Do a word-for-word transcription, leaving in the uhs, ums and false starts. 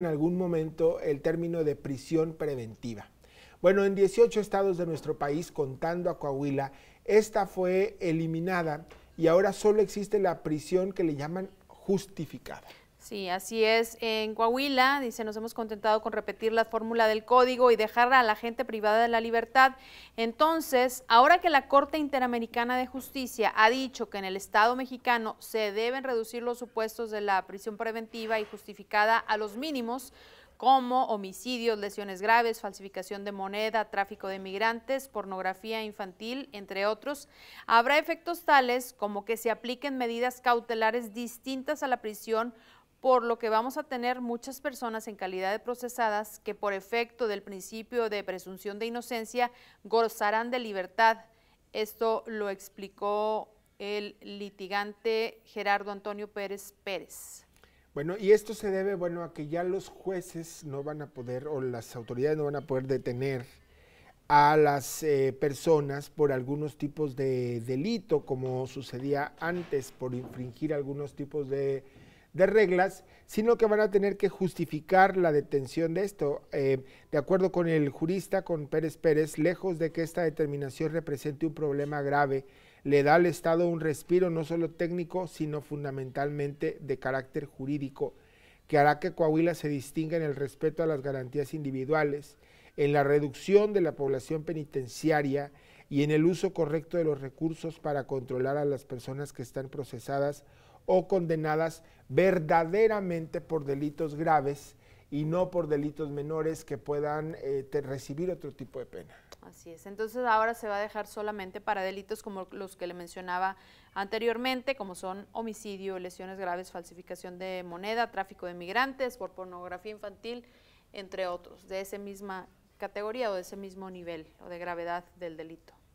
en algún momento el término de prisión preventiva. Bueno, en dieciocho estados de nuestro país, contando a Coahuila, esta fue eliminada y ahora solo existe la prisión que le llaman justificada. Sí, así es. En Coahuila, dice, nos hemos contentado con repetir la fórmula del código y dejar a la gente privada de la libertad. Entonces, ahora que la Corte Interamericana de Justicia ha dicho que en el Estado mexicano se deben reducir los supuestos de la prisión preventiva y justificada a los mínimos, como homicidios, lesiones graves, falsificación de moneda, tráfico de migrantes, pornografía infantil, entre otros, habrá efectos tales como que se apliquen medidas cautelares distintas a la prisión, por lo que vamos a tener muchas personas en calidad de procesadas que por efecto del principio de presunción de inocencia gozarán de libertad. Esto lo explicó el litigante Gerardo Antonio Pérez Pérez. Bueno, y esto se debe, bueno, a que ya los jueces no van a poder, o las autoridades no van a poder detener a las eh, personas por algunos tipos de delito, como sucedía antes, por infringir algunos tipos de, de reglas, sino que van a tener que justificar la detención de esto. Eh, de acuerdo con el jurista, con Pérez Pérez, lejos de que esta determinación represente un problema grave, le da al Estado un respiro no solo técnico, sino fundamentalmente de carácter jurídico, que hará que Coahuila se distinga en el respeto a las garantías individuales, en la reducción de la población penitenciaria y en el uso correcto de los recursos para controlar a las personas que están procesadas o condenadas verdaderamente por delitos graves y no por delitos menores que puedan eh, te recibir otro tipo de pena. Así es, entonces ahora se va a dejar solamente para delitos como los que le mencionaba anteriormente, como son homicidio, lesiones graves, falsificación de moneda, tráfico de migrantes, por pornografía infantil, entre otros, de esa misma categoría o de ese mismo nivel o de gravedad del delito.